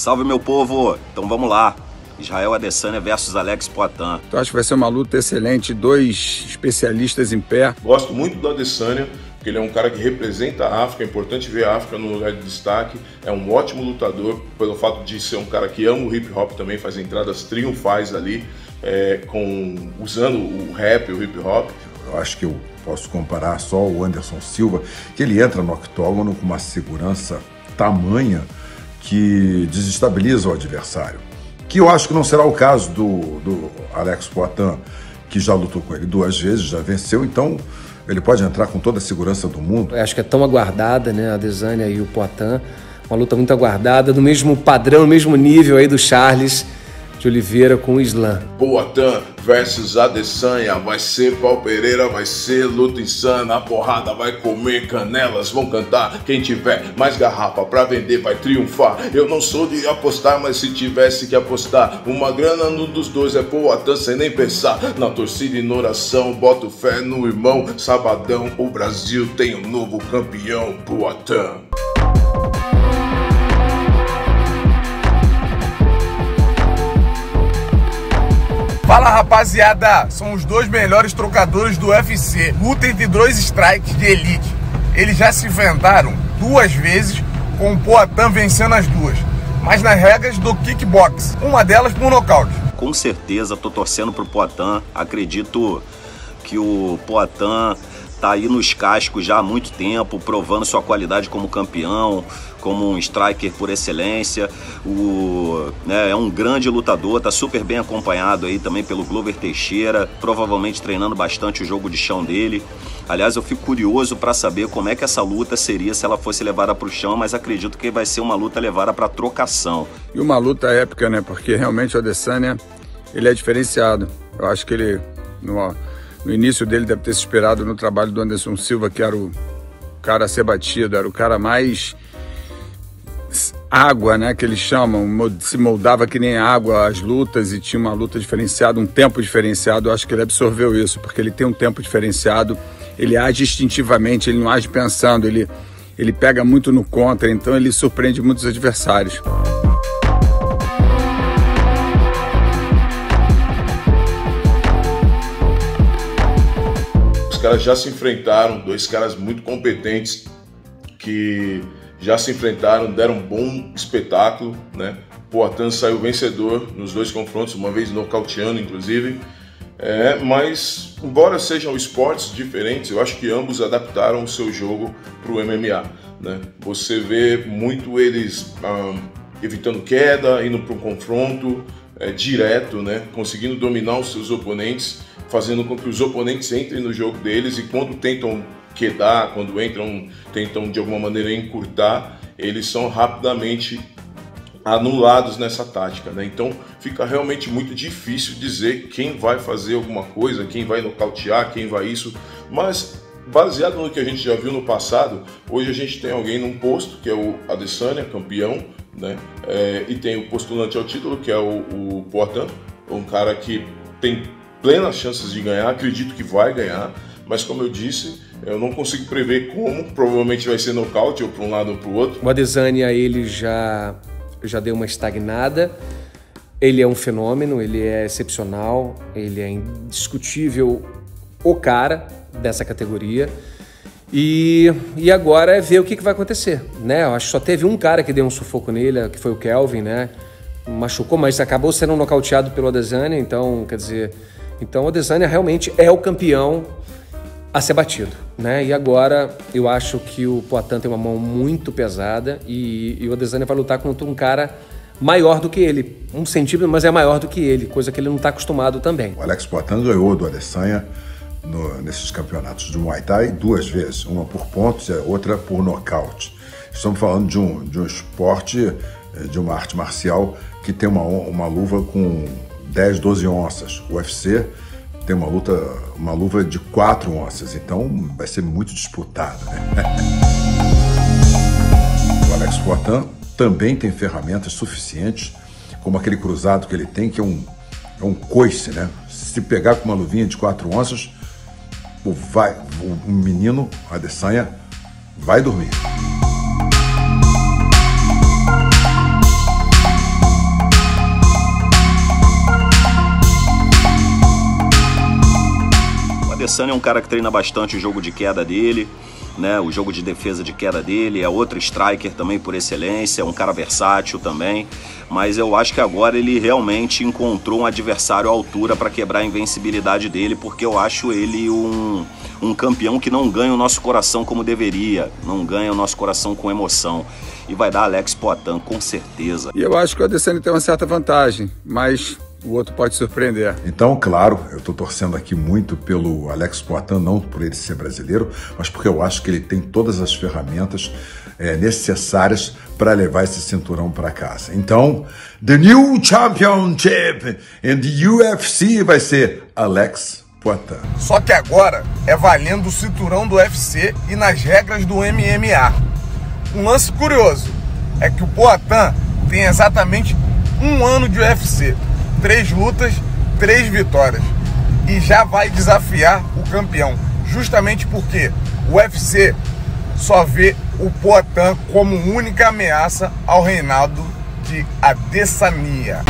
Salve, meu povo! Então vamos lá. Israel Adesanya versus Alex Poatan. Então acho que vai ser uma luta excelente, dois especialistas em pé. Gosto muito do Adesanya, porque ele é um cara que representa a África, é importante ver a África no lugar de destaque, é um ótimo lutador, pelo fato de ser um cara que ama o hip hop também, faz entradas triunfais ali, usando o rap, o hip hop. Eu acho que eu posso comparar só o Anderson Silva, que ele entra no octógono com uma segurança tamanha que desestabiliza o adversário. Que eu acho que não será o caso do Alex Poatan, que já lutou com ele duas vezes, já venceu, então ele pode entrar com toda a segurança do mundo. Eu acho que é tão aguardada, né, a Adesanya e o Poatan, uma luta muito aguardada, do mesmo padrão, no mesmo nível aí do Charles de Oliveira com o Islã. Poatan versus Adesanya, vai ser pau Pereira, vai ser luta insana, a porrada vai comer, canelas vão cantar, quem tiver mais garrafa pra vender vai triunfar. Eu não sou de apostar, mas se tivesse que apostar, uma grana num dos dois é Poatan sem nem pensar. Na torcida e na oração, boto fé no irmão, sabadão o Brasil tem um novo campeão, Poatan. Fala, rapaziada, são os dois melhores trocadores do UFC, luta entre dois strikes de elite. Eles já se enfrentaram duas vezes, com o Poatan vencendo as duas, mas nas regras do kickbox, uma delas por nocaute. Com certeza, tô torcendo pro Poatan, acredito que o Poatan tá aí nos cascos já há muito tempo, provando sua qualidade como campeão, como um striker por excelência. É um grande lutador, tá super bem acompanhado aí também pelo Glover Teixeira, provavelmente treinando bastante o jogo de chão dele. Aliás, eu fico curioso para saber como é que essa luta seria se ela fosse levada para o chão, mas acredito que vai ser uma luta levada para trocação. E uma luta épica, né? Porque realmente o Adesanya, ele é diferenciado. Eu acho que ele, no início dele, deve ter se esperado no trabalho do Anderson Silva, que era o cara a ser batido, era o cara mais água, né, que eles chamam, se moldava que nem água as lutas e tinha uma luta diferenciada, um tempo diferenciado. Eu acho que ele absorveu isso, porque ele tem um tempo diferenciado, ele age instintivamente, ele não age pensando, ele pega muito no contra, então ele surpreende muitos adversários. Os caras já se enfrentaram, dois caras muito competentes que já se enfrentaram, deram um bom espetáculo, né? Poatan saiu vencedor nos dois confrontos, uma vez nocauteando, inclusive. Mas, embora sejam esportes diferentes, eu acho que ambos adaptaram o seu jogo para o MMA, né? Você vê muito eles evitando queda, indo para um confronto direto, né? Conseguindo dominar os seus oponentes, fazendo com que os oponentes entrem no jogo deles, e quando tentam quedar, quando entram, tentam de alguma maneira encurtar, eles são rapidamente anulados nessa tática, né? Então fica realmente muito difícil dizer quem vai fazer alguma coisa, quem vai nocautear, quem vai isso, mas baseado no que a gente já viu no passado, hoje a gente tem alguém num posto, que é o Adesanya, campeão, né? E tem o postulante ao título, que é o Poatan, um cara que tem plenas chances de ganhar, acredito que vai ganhar, mas como eu disse, eu não consigo prever como, provavelmente vai ser nocaute, ou para um lado ou para o outro. O Adesanya, ele já deu uma estagnada, ele é um fenômeno, ele é excepcional, ele é indiscutível o cara dessa categoria, e agora é ver o que vai acontecer, né? Eu acho que só teve um cara que deu um sufoco nele, que foi o Kelvin, né? Machucou, mas acabou sendo nocauteado pelo Adesanya, então, quer dizer, então o Adesanya realmente é o campeão a ser batido, né? E agora eu acho que o Poatan tem uma mão muito pesada e o Adesanya vai lutar contra um cara maior do que ele, 1 centímetro, mas é maior do que ele, coisa que ele não está acostumado também. O Alex Poatan ganhou do Adesanya nesses campeonatos de Muay Thai 2 vezes, uma por pontos e a outra por nocaute. Estamos falando de um esporte, de uma arte marcial que tem uma luva com 10, 12 onças. O UFC tem uma luva de 4 onças, então vai ser muito disputada, né? O Alex Poatan também tem ferramentas suficientes, como aquele cruzado que ele tem, que é um coice, né? Se pegar com uma luvinha de 4 onças, o menino Adesanya vai dormir. Adesanya é um cara que treina bastante o jogo de queda dele, né? O jogo de defesa de queda dele, é outro striker também por excelência, é um cara versátil também, mas eu acho que agora ele realmente encontrou um adversário à altura para quebrar a invencibilidade dele, porque eu acho ele um campeão que não ganha o nosso coração como deveria, não ganha o nosso coração com emoção, e vai dar Alex Poatan, com certeza. E eu acho que o Adesanya tem uma certa vantagem, mas o outro pode surpreender. Então, claro, eu estou torcendo aqui muito pelo Alex Poatan, não por ele ser brasileiro, mas porque eu acho que ele tem todas as ferramentas necessárias para levar esse cinturão para casa. Então, the new championship in the UFC vai ser Alex Poatan. Só que agora é valendo o cinturão do UFC e nas regras do MMA. Um lance curioso é que o Poatan tem exatamente um ano de UFC. 3 lutas, 3 vitórias, e já vai desafiar o campeão, justamente porque o UFC só vê o Poatan como única ameaça ao reinado de Adesanya.